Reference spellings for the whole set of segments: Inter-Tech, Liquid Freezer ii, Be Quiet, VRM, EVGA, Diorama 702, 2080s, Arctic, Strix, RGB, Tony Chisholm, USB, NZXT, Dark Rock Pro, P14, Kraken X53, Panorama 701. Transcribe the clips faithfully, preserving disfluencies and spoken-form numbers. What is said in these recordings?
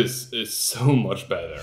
This is so much better.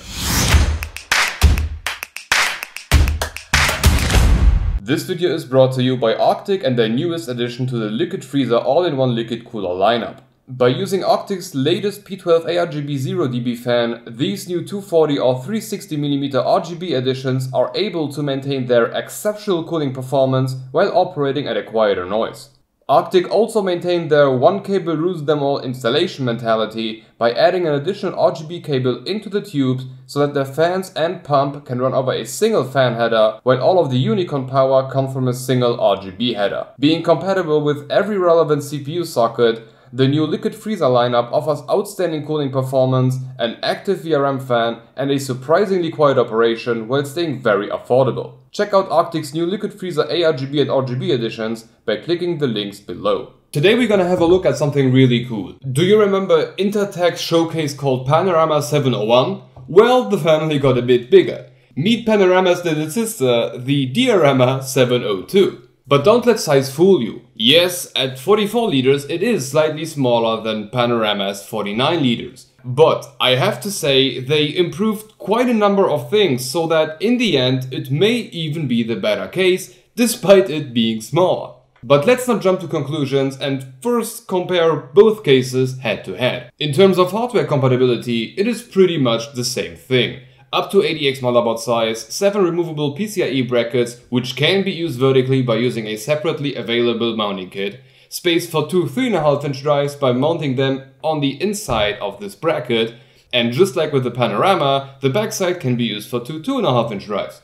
This video is brought to you by Arctic and their newest addition to the Liquid Freezer all-in-one liquid cooler lineup. By using Arctic's latest P twelve A R G B zero D B fan, these new two forty or three sixty millimeter R G B additions are able to maintain their exceptional cooling performance while operating at a quieter noise. Arctic also maintained their one cable rules them all installation mentality by adding an additional R G B cable into the tubes so that their fans and pump can run over a single fan header while all of the unicorn power comes from a single R G B header. Being compatible with every relevant C P U socket, the new Liquid Freezer lineup offers outstanding cooling performance, an active V R M fan and a surprisingly quiet operation while staying very affordable. Check out Arctic's new Liquid Freezer A R G B and R G B editions by clicking the links below. Today we're gonna have a look at something really cool. Do you remember Inter-Tech's showcase called Panorama seven oh one? Well, the family got a bit bigger. Meet Panorama's little sister, the Diorama seven oh two. But don't let size fool you. Yes, at forty-four liters it is slightly smaller than Panorama's forty-nine liters. But I have to say they improved quite a number of things so that in the end it may even be the better case despite it being smaller. But let's not jump to conclusions and first compare both cases head to head. In terms of hardware compatibility it is pretty much the same thing. Up to eighty X motherboard size, seven removable P C I E brackets which can be used vertically by using a separately available mounting kit, space for two three point five inch drives by mounting them on the inside of this bracket, and just like with the Panorama, the backside can be used for two two point five inch drives.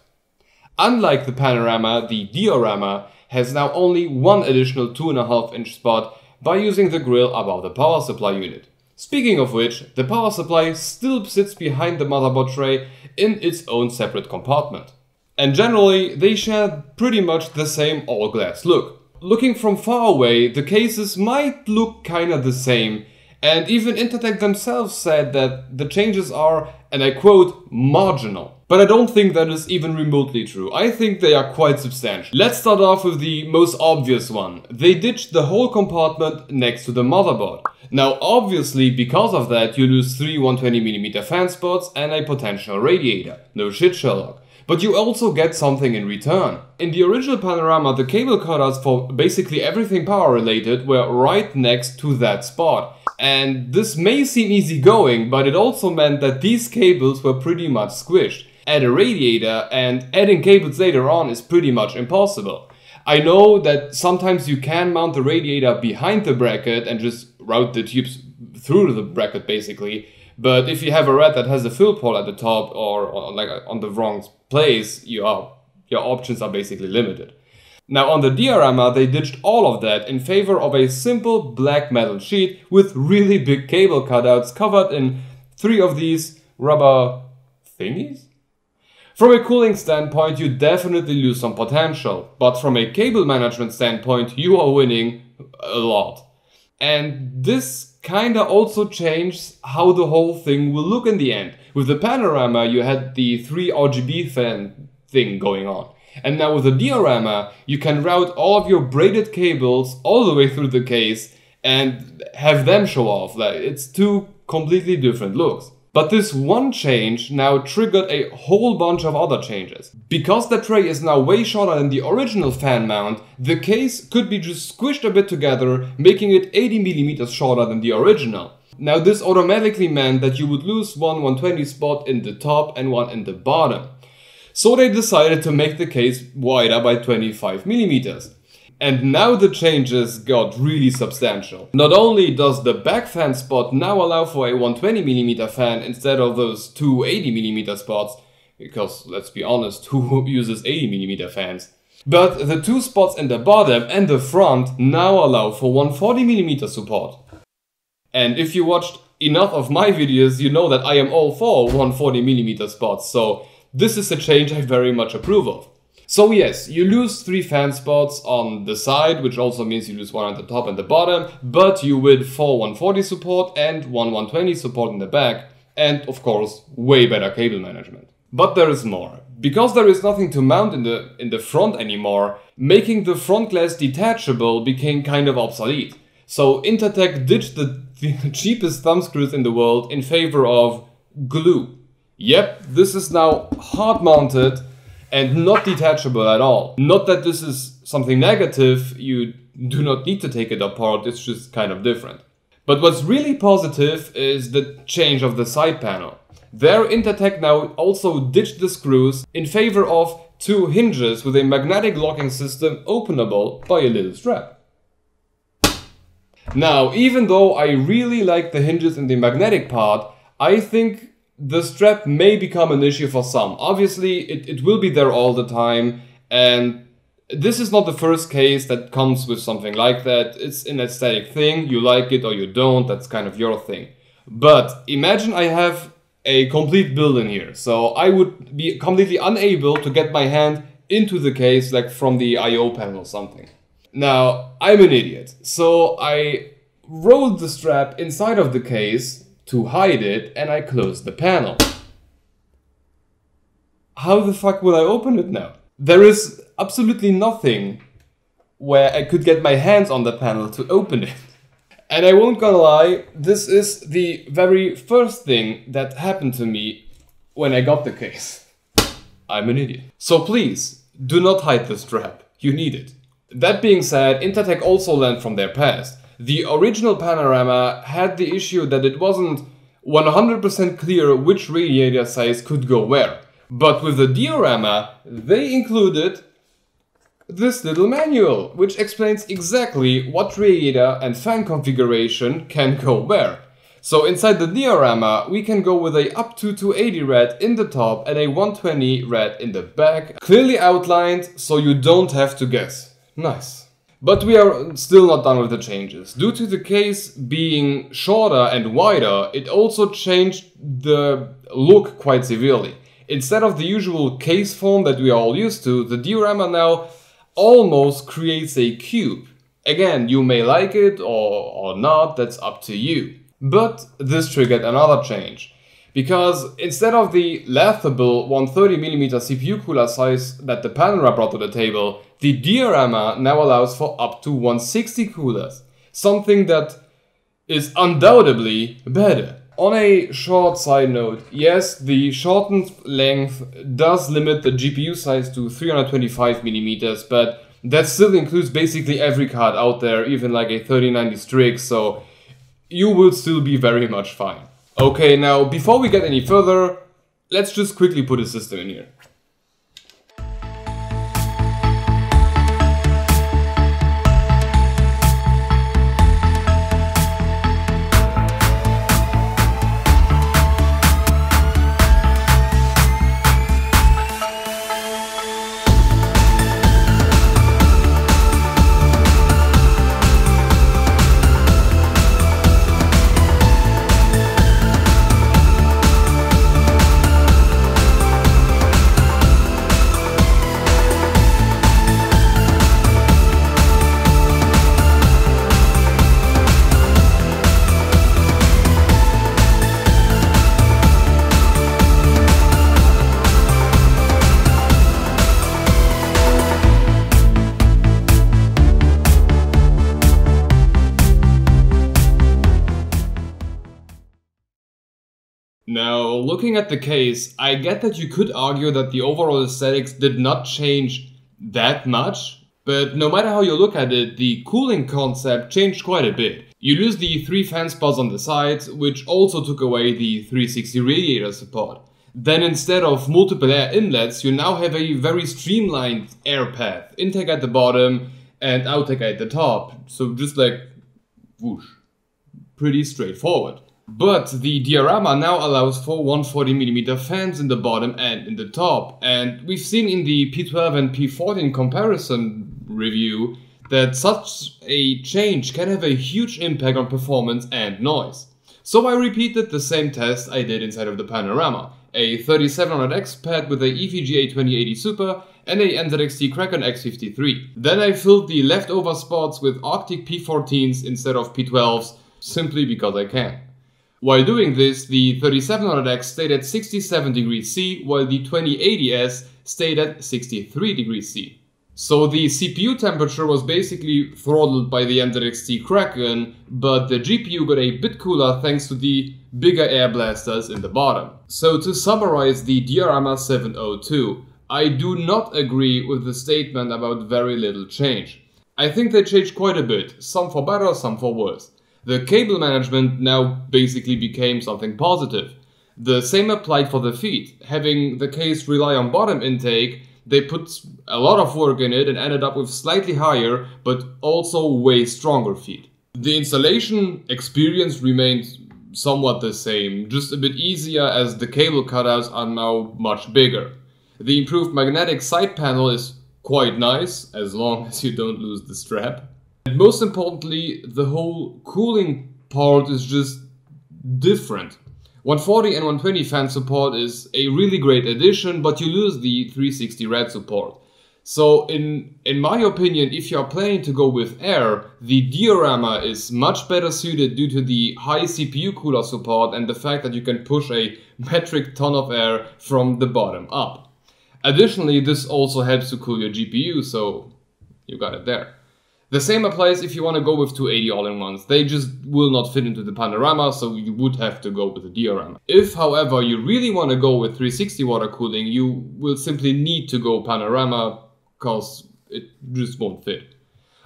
Unlike the Panorama, the Diorama has now only one additional two point five inch spot by using the grill above the power supply unit. Speaking of which, the power supply still sits behind the motherboard tray in its own separate compartment. And generally, they share pretty much the same all-glass look. Looking from far away, the cases might look kinda the same, and even Inter-Tech themselves said that the changes are, and I quote, marginal. But I don't think that is even remotely true. I think they are quite substantial. Let's start off with the most obvious one. They ditched the whole compartment next to the motherboard. Now obviously because of that you lose three one twenty millimeter fan spots and a potential radiator. No shit Sherlock. But you also get something in return. In the original Panorama the cable cutouts for basically everything power related were right next to that spot. And this may seem easygoing but it also meant that these cables were pretty much squished. Add a radiator and adding cables later on is pretty much impossible. I know that sometimes you can mount the radiator behind the bracket and just route the tubes through the bracket basically, but if you have a rat that has a fill pole at the top or, or like on the wrong place, you are, your options are basically limited. Now on the Diorama they ditched all of that in favor of a simple black metal sheet with really big cable cutouts covered in three of these rubber thingies? From a cooling standpoint you definitely lose some potential, but from a cable management standpoint you are winning a lot. And this kinda also changes how the whole thing will look in the end. With the Panorama you had the three R G B fan thing going on. And now with the Diorama you can route all of your braided cables all the way through the case and have them show off. Like, it's two completely different looks. But this one change now triggered a whole bunch of other changes. Because the tray is now way shorter than the original fan mount, the case could be just squished a bit together, making it eighty millimeters shorter than the original. Now this automatically meant that you would lose one one twenty spot in the top and one in the bottom. So they decided to make the case wider by twenty-five millimeters. And now the changes got really substantial. Not only does the back fan spot now allow for a one twenty millimeter fan instead of those two eighty millimeter spots, because let's be honest, who uses eighty millimeter fans? But the two spots in the bottom and the front now allow for one forty millimeter support. And if you watched enough of my videos, you know that I am all for one forty millimeter spots, so this is a change I very much approve of. So yes, you lose three fan spots on the side, which also means you lose one at the top and the bottom, but you win four one forty support and one one twenty support in the back, and of course, way better cable management. But there is more. Because there is nothing to mount in the, in the front anymore, making the front glass detachable became kind of obsolete. So Inter-Tech ditched the, the cheapest thumb screws in the world in favor of glue. Yep, this is now hard mounted and not detachable at all. Not that this is something negative, you do not need to take it apart, it's just kind of different. But what's really positive is the change of the side panel. There Inter-Tech now also ditched the screws in favor of two hinges with a magnetic locking system openable by a little strap. Now, even though I really like the hinges in the magnetic part, I think the strap may become an issue for some. Obviously, it, it will be there all the time, and this is not the first case that comes with something like that. It's an aesthetic thing, you like it or you don't, that's kind of your thing. But imagine I have a complete build in here, so I would be completely unable to get my hand into the case like from the I O panel or something. Now, I'm an idiot, so I rolled the strap inside of the case to hide it and I closed the panel. How the fuck will I open it now? There is absolutely nothing where I could get my hands on the panel to open it. And I won't gonna lie, this is the very first thing that happened to me when I got the case. I'm an idiot. So please, do not hide the strap. You need it. That being said, Inter-Tech also learned from their past. The original Panorama had the issue that it wasn't one hundred percent clear which radiator size could go where. But with the Diorama, they included this little manual, which explains exactly what radiator and fan configuration can go where. So inside the Diorama, we can go with a up to two eighty red in the top and a one twenty red in the back, clearly outlined so you don't have to guess. Nice. But we are still not done with the changes. Due to the case being shorter and wider, it also changed the look quite severely. Instead of the usual case form that we are all used to, the Diorama now almost creates a cube. Again, you may like it or, or not, that's up to you. But this triggered another change. Because instead of the laughable one thirty millimeter C P U cooler size that the Panorama brought to the table, the Diorama now allows for up to one sixty coolers, something that is undoubtedly better. On a short side note, yes, the shortened length does limit the G P U size to three twenty-five millimeters, but that still includes basically every card out there, even like a thirty ninety Strix, so you will still be very much fine. Okay, now before we get any further, let's just quickly put a system in here. Now, looking at the case, I get that you could argue that the overall aesthetics did not change that much, but no matter how you look at it, the cooling concept changed quite a bit. You lose the three fan spots on the sides, which also took away the three sixty radiator support. Then instead of multiple air inlets, you now have a very streamlined air path, intake at the bottom and outtake at the top, so just like whoosh, pretty straightforward. But the Diorama now allows for one forty millimeter fans in the bottom and in the top, and we've seen in the P twelve and P fourteen comparison review that such a change can have a huge impact on performance and noise. So I repeated the same test I did inside of the Panorama, a thirty-seven hundred X pad with a E V G A twenty eighty Super and a N Z X T Kraken X fifty-three. Then I filled the leftover spots with Arctic P fourteens instead of P twelves, simply because I can. While doing this, the thirty-seven hundred X stayed at sixty-seven degrees C, while the twenty eighty S stayed at sixty-three degrees C. So the C P U temperature was basically throttled by the N Z X T Kraken, but the G P U got a bit cooler thanks to the bigger air blasters in the bottom. So to summarize the Diorama seven oh two, I do not agree with the statement about very little change. I think they changed quite a bit, some for better, some for worse. The cable management now basically became something positive. The same applied for the feed, having the case rely on bottom intake. They put a lot of work in it and ended up with slightly higher, but also way stronger feed. The installation experience remained somewhat the same, just a bit easier as the cable cutouts are now much bigger. The improved magnetic side panel is quite nice, as long as you don't lose the strap. And most importantly, the whole cooling part is just different. one forty and one twenty fan support is a really great addition, but you lose the three sixty rad support. So in, in my opinion, if you are planning to go with air, the Diorama is much better suited due to the high C P U cooler support and the fact that you can push a metric ton of air from the bottom up. Additionally, this also helps to cool your G P U, so you got it there. The same applies if you want to go with two eighty all-in-ones. They just will not fit into the Panorama, so you would have to go with the Diorama. If, however, you really want to go with three sixty water cooling, you will simply need to go Panorama, cause it just won't fit.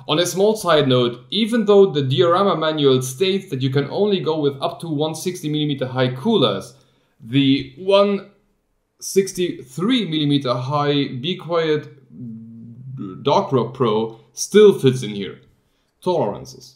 On a small side note, even though the Diorama manual states that you can only go with up to one sixty millimeter high coolers, the one sixty-three millimeter high Be Quiet Dark Rock Pro still fits in here. Tolerances.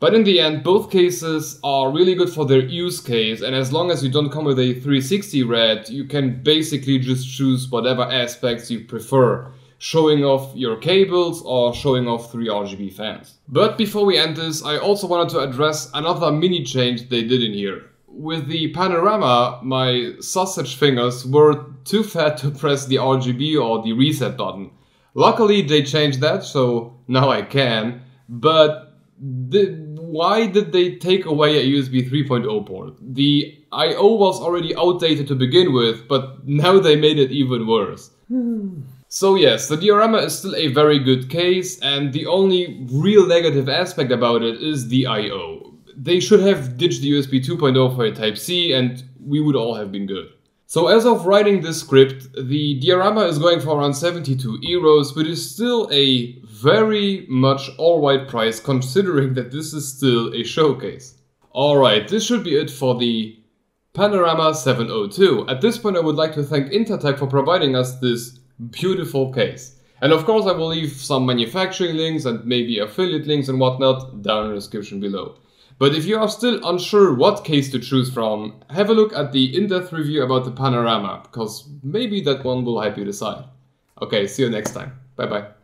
But in the end, both cases are really good for their use case, and as long as you don't come with a three sixty rad, you can basically just choose whatever aspects you prefer, showing off your cables or showing off three R G B fans. But before we end this, I also wanted to address another mini change they did in here. With the Panorama, my sausage fingers were too fat to press the R G B or the reset button. Luckily, they changed that, so now I can, but the, why did they take away a U S B three point oh port? The I O was already outdated to begin with, but now they made it even worse. So yes, the Diorama is still a very good case, and the only real negative aspect about it is the I O. They should have ditched the U S B two point oh for a Type C, and we would all have been good. So as of writing this script, the Diorama is going for around seventy-two euros, but is still a very much alright price considering that this is still a showcase. Alright, this should be it for the Panorama seven oh two. At this point I would like to thank Inter-Tech for providing us this beautiful case. And of course I will leave some manufacturing links and maybe affiliate links and whatnot down in the description below. But if you are still unsure what case to choose from, have a look at the in-depth review about the Panorama, because maybe that one will help you decide. Okay, see you next time. Bye bye.